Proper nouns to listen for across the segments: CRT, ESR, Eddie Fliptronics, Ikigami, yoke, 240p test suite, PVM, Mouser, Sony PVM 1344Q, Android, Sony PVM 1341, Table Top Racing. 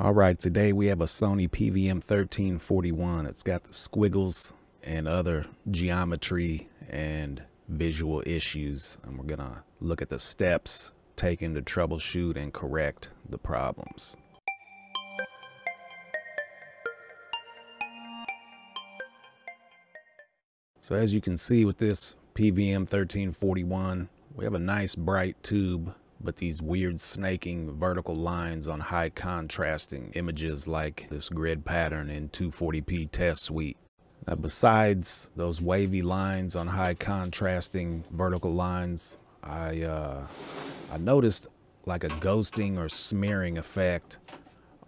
All right, today we have a Sony PVM 1341. It's got the squiggles and other geometry and visual issues. And we're gonna look at the steps taken to troubleshoot and correct the problems. So as you can see with this PVM 1341, we have a nice bright tube, but these weird snaking vertical lines on high contrasting images like this grid pattern in 240p test suite. Now besides those wavy lines on high contrasting vertical lines, I noticed like a ghosting or smearing effect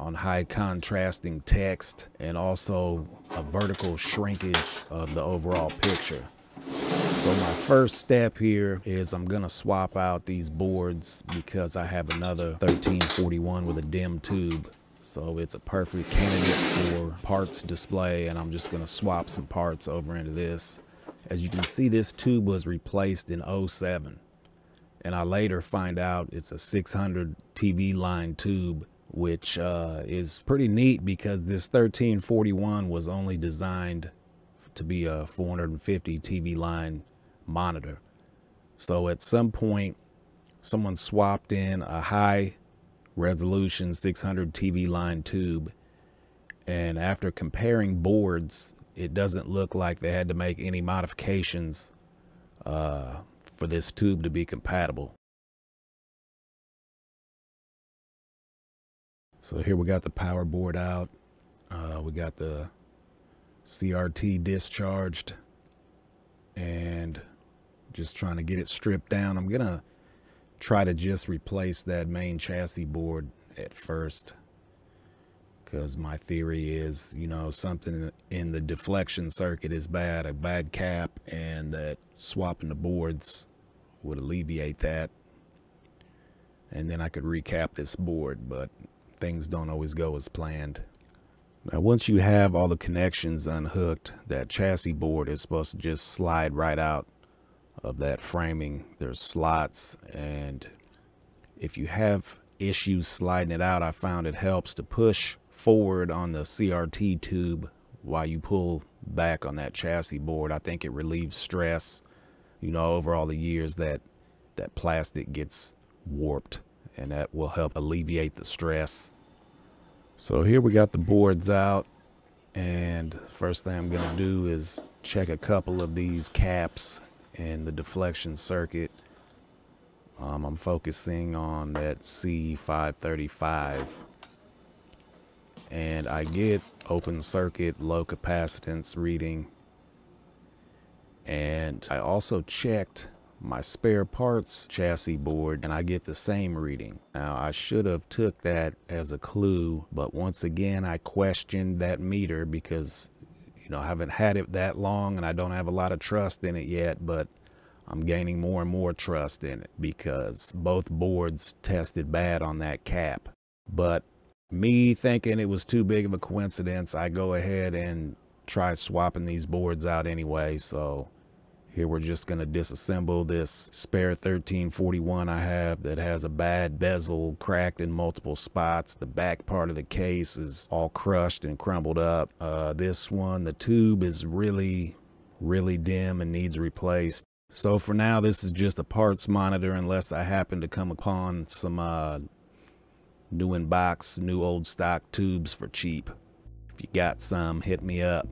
on high contrasting text and also a vertical shrinkage of the overall picture. So my first step here is I'm gonna swap out these boards because I have another 1341 with a dim tube. So it's a perfect candidate for parts display, and I'm just gonna swap some parts over into this. As you can see, this tube was replaced in 07. And I later find out it's a 600 TV line tube, which is pretty neat because this 1341 was only designed to be a 450 TV line monitor. So at some point, someone swapped in a high resolution 600 TV line tube, and after comparing boards, it doesn't look like they had to make any modifications for this tube to be compatible. So here we got the power board out, we got the CRT discharged, and just trying to get it stripped down. I'm gonna try to just replace that main chassis board at first, because my theory is, you know, something in the deflection circuit is bad, a bad cap, and that swapping the boards would alleviate that, and then I could recap this board. But things don't always go as planned. Now once you have all the connections unhooked, that chassis board is supposed to just slide right out of that framing. There's slots, and if you have issues sliding it out, I found it helps to push forward on the CRT tube while you pull back on that chassis board. I think it relieves stress. You know, over all the years that plastic gets warped, and that will help alleviate the stress. So here we got the boards out, and first thing I'm gonna do is check a couple of these caps and the deflection circuit. I'm focusing on that C535, and I get open circuit low capacitance reading, and I also checked my spare parts chassis board, and I get the same reading. Now I should have took that as a clue, but once again I questioned that meter because, you know, I haven't had it that long and I don't have a lot of trust in it yet, but I'm gaining more and more trust in it because both boards tested bad on that cap. But me thinking it was too big of a coincidence, I go ahead and try swapping these boards out anyway. So here we're just gonna disassemble this spare 1341 I have that has a bad bezel, cracked in multiple spots. The back part of the case is all crushed and crumbled up. This one, the tube is really, really dim and needs replaced. So for now, this is just a parts monitor unless I happen to come upon some new in box, new old stock tubes for cheap. If you got some, hit me up.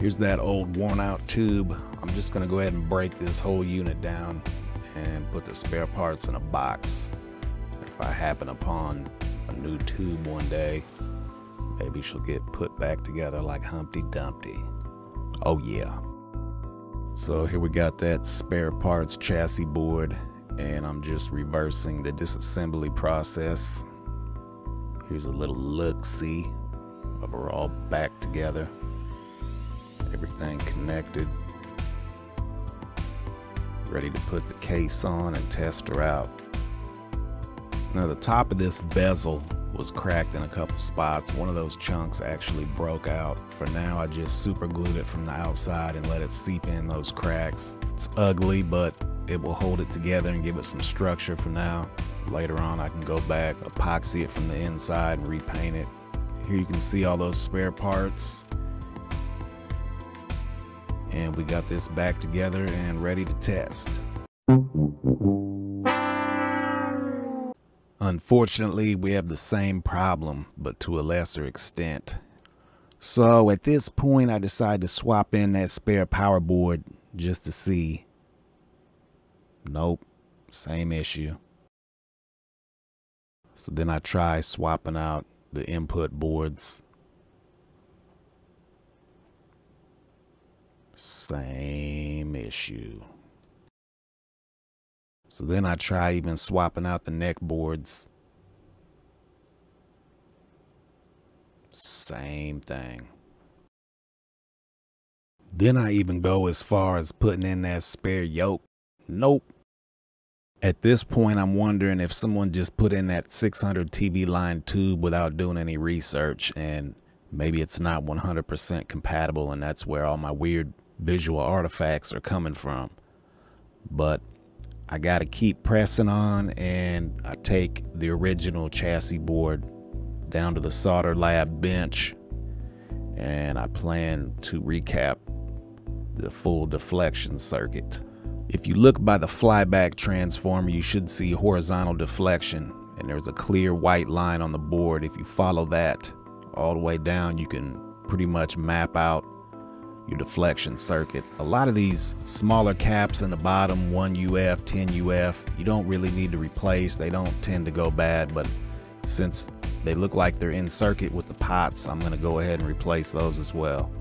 Here's that old worn out tube. I'm just gonna go ahead and break this whole unit down and put the spare parts in a box. If I happen upon a new tube one day, maybe she'll get put back together like Humpty Dumpty. Oh yeah. So here we got that spare parts chassis board, and I'm just reversing the disassembly process. Here's a little look-see of her all back together. Everything connected. Ready to put the case on and test her out. Now the top of this bezel was cracked in a couple spots. One of those chunks actually broke out. For now, I just super glued it from the outside and let it seep in those cracks. It's ugly, but it will hold it together and give it some structure for now. Later on, I can go back, epoxy it from the inside and repaint it. Here you can see all those spare parts. And we got this back together and ready to test. Unfortunately, we have the same problem, but to a lesser extent. So at this point, I decided to swap in that spare power board just to see. Nope, same issue. So then I try swapping out the input boards. Same issue. So then I try even swapping out the neck boards. Same thing. Then I even go as far as putting in that spare yoke. Nope. At this point, I'm wondering if someone just put in that 600 TV line tube without doing any research, and maybe it's not 100% compatible, and that's where all my weird visual artifacts are coming from. But I gotta keep pressing on, and I take the original chassis board down to the solder lab bench, and I plan to recap the full deflection circuit. If you look by the flyback transformer, you should see horizontal deflection, and there's a clear white line on the board. If you follow that all the way down, you can pretty much map out your deflection circuit. A lot of these smaller caps in the bottom, 1UF, 10UF, you don't really need to replace. They don't tend to go bad, but since they look like they're in circuit with the pots, I'm gonna go ahead and replace those as well.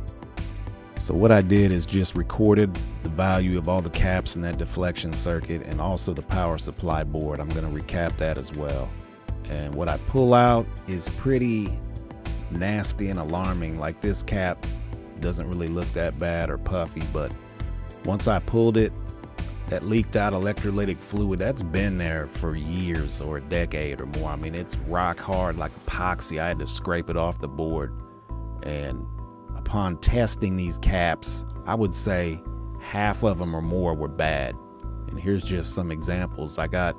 So what I did is just recorded the value of all the caps in that deflection circuit and also the power supply board. I'm gonna recap that as well. And what I pull out is pretty nasty and alarming. Like, this cap doesn't really look that bad or puffy, but once I pulled it, that leaked out electrolytic fluid, that's been there for years or a decade or more. I mean, it's rock hard like epoxy. I had to scrape it off the board. And upon testing these caps, I would say half of them or more were bad. And here's just some examples. I got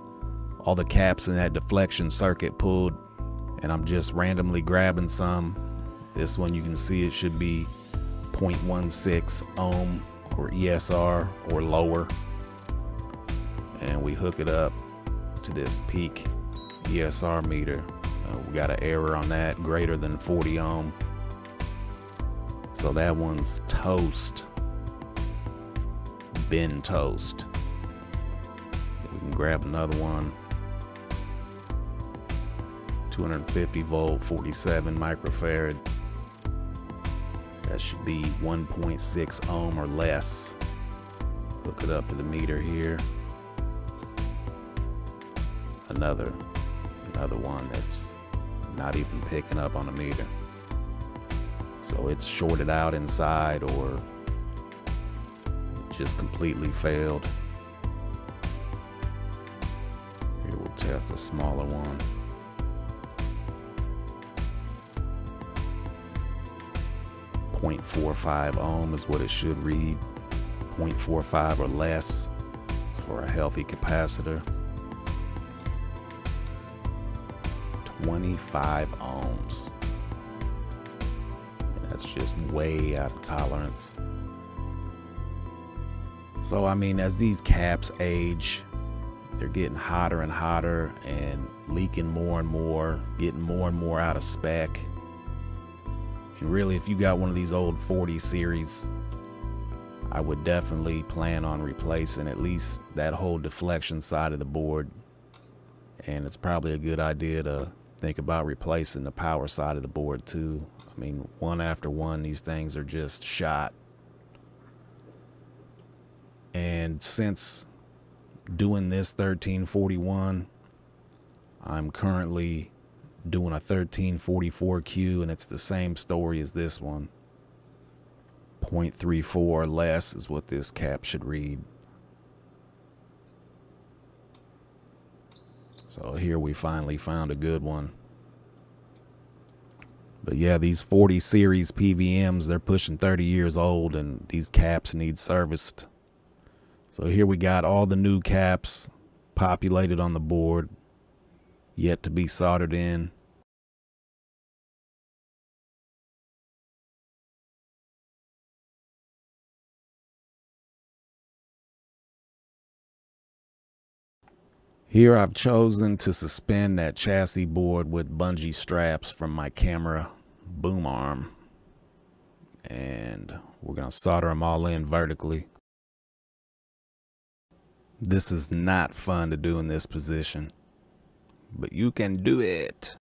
all the caps in that deflection circuit pulled, and I'm just randomly grabbing some. This one, you can see it should be 0.16 ohm or ESR or lower, and we hook it up to this peak ESR meter. We got an error on that, greater than 40 ohm, so that one's toast, been toast. We can grab another one, 250 volt, 47 microfarad. That should be 1.6 ohm or less. Hook it up to the meter here. Another one that's not even picking up on the meter. So it's shorted out inside or just completely failed. Here we'll test a smaller one. .45 ohm is what it should read, 0.45 or less for a healthy capacitor. 25 ohms. And that's just way out of tolerance. So I mean, as these caps age, they're getting hotter and hotter and leaking more and more, getting more and more out of spec. And really, if you got one of these old 40 series I would definitely plan on replacing at least that whole deflection side of the board, and it's probably a good idea to think about replacing the power side of the board too. I mean, one after one, these things are just shot. And since doing this 1341, I'm currently doing a 1344Q, and it's the same story as this one. 0.34 or less is what this cap should read. So here we finally found a good one. But yeah, these 40 series PVMs, they're pushing 30 years old, and these caps need serviced. So here we got all the new caps populated on the board, yet to be soldered in. Here I've chosen to suspend that chassis board with bungee straps from my camera boom arm, and we're gonna solder them all in vertically. This is not fun to do in this position, but you can do it.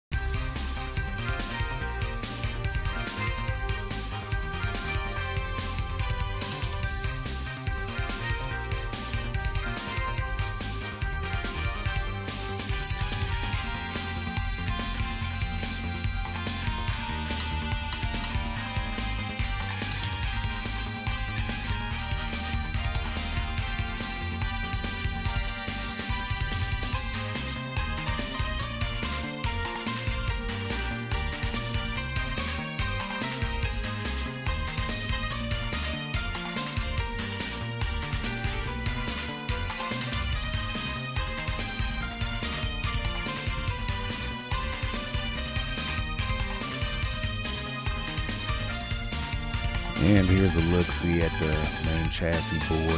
And here's a look-see at the main chassis board,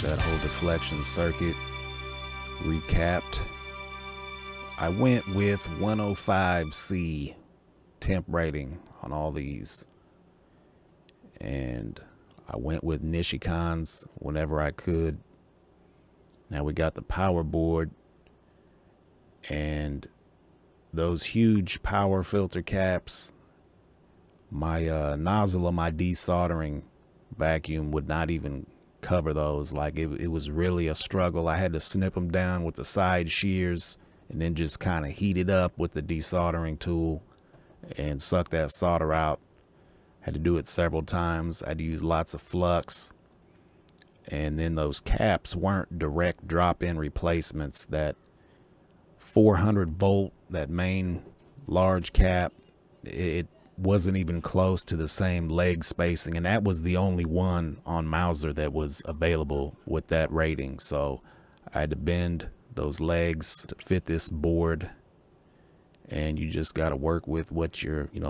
that whole deflection circuit recapped. I went with 105C temp rating on all these, and I went with Nichicon's whenever I could. Now we got the power board, and those huge power filter caps, my nozzle of my desoldering vacuum would not even cover those. Like it was really a struggle. I had to snip them down with the side shears and then just kind of heat it up with the desoldering tool and suck that solder out. Had to do it several times. I had to use lots of flux. And then those caps weren't direct drop-in replacements. That 400 volt, that main large cap, it wasn't even close to the same leg spacing, and that was the only one on Mouser that was available with that rating. So I had to bend those legs to fit this board, and you just got to work with what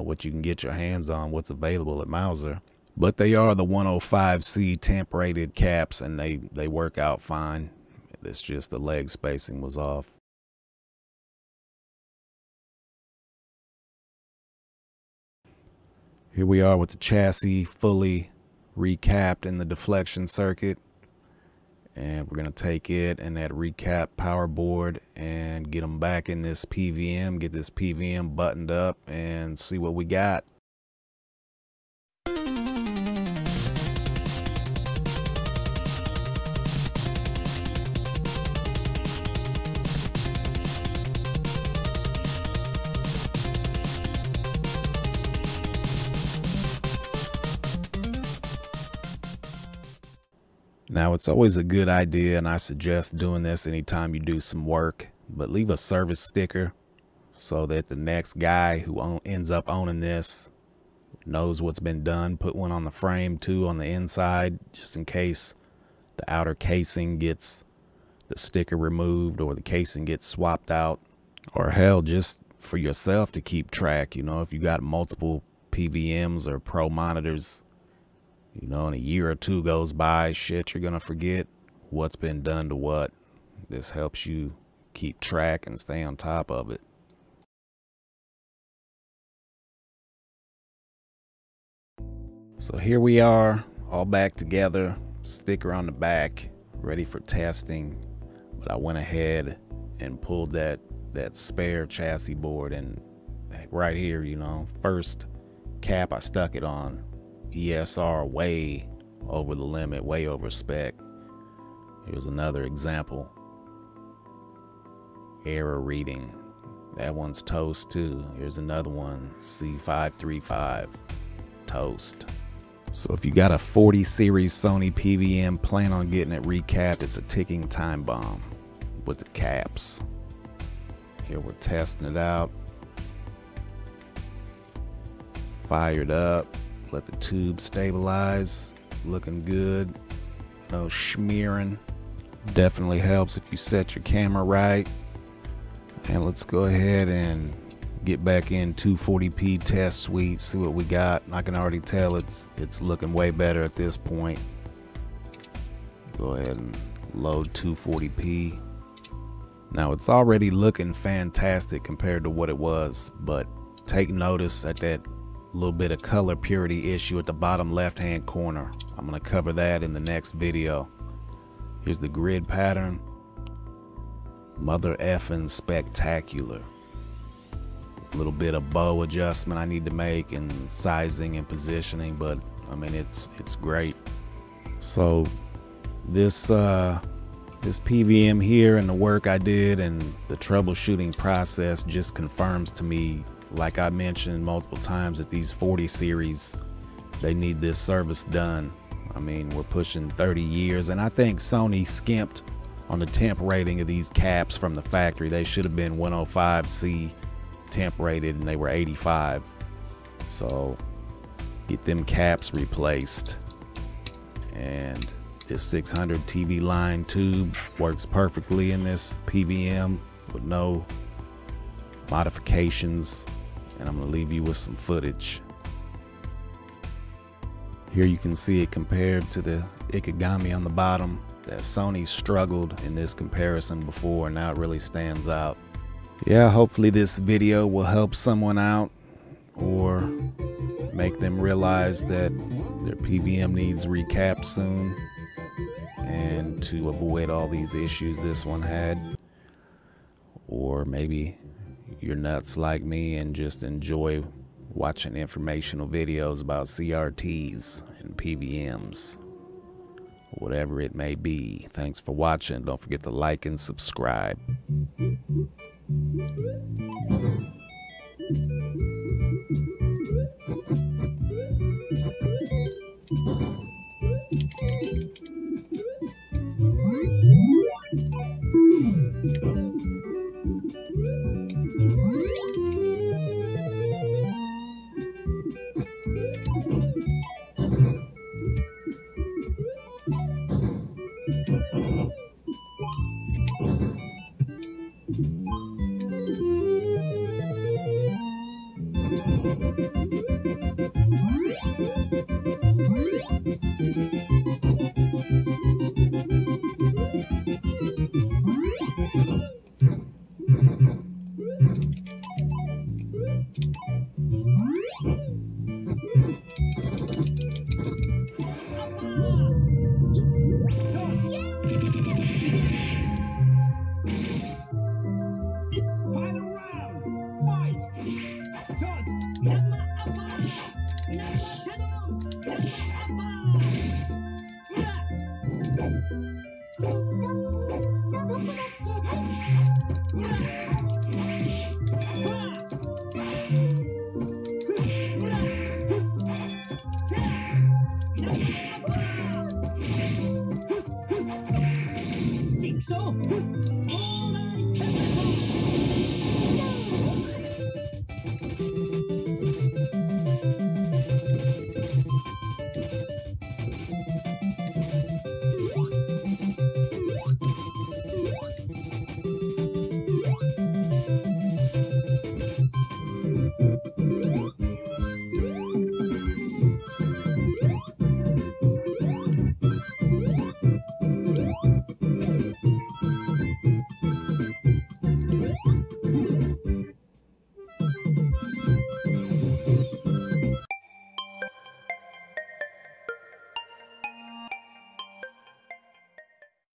what you can get your hands on, what's available at Mouser. But they are the 105C temp rated caps, and they work out fine. It's just the leg spacing was off. Here we are with the chassis fully recapped in the deflection circuit, and we're going to take it and that recap power board and get them back in this PVM, get this PVM buttoned up and see what we got. Now, it's always a good idea, and I suggest doing this anytime you do some work, but leave a service sticker so that the next guy who ends up owning this knows what's been done. Put one on the frame too, on the inside, just in case the outer casing gets the sticker removed or the casing gets swapped out, or hell, just for yourself to keep track. You know, if you got multiple PVMs or pro monitors, you know, in a year or two goes by, shit, you're gonna forget what's been done to what. This helps you keep track and stay on top of it. So here we are, all back together. sticker on the back ready for testing, but I went ahead and pulled that spare chassis board, and right here, you know, first cap I stuck it on, ESR way over the limit, way over spec. Here's another example, error reading. That one's toast too. Here's another one, C535, toast. So if you got a 40 series Sony PVM, plan on getting it recapped. It's a ticking time bomb with the caps. Here we're testing it out. Fired up, let the tube stabilize, looking good, no smearing. Definitely helps if you set your camera right. And let's go ahead and get back in 240p test suite, see what we got. I can already tell it's looking way better at this point. Go ahead and load 240p. Now it's already looking fantastic compared to what it was, but take notice at that little bit of color purity issue at the bottom left hand corner. I'm going to cover that in the next video. Here's the grid pattern. Mother effing spectacular. Little bit of bow adjustment I need to make, and sizing and positioning, but I mean it's great. So this PVM here and the work I did and the troubleshooting process just confirms to me, like I mentioned multiple times, that these 40 series, they need this service done. I mean, we're pushing 30 years, and I think Sony skimped on the temp rating of these caps from the factory. They should have been 105C temp rated, and they were 85. So get them caps replaced. And this 600 TV line tube works perfectly in this PVM with no modifications, and I'm gonna leave you with some footage. Here you can see it compared to the Ikigami on the bottom. That Sony struggled in this comparison before, and now it really stands out. Yeah, hopefully this video will help someone out or make them realize that their PVM needs recap soon, and to avoid all these issues this one had. Or maybe you're nuts like me and just enjoy watching informational videos about CRTs and PVMs, whatever it may be. Thanks for watching. Don't forget to like and subscribe. So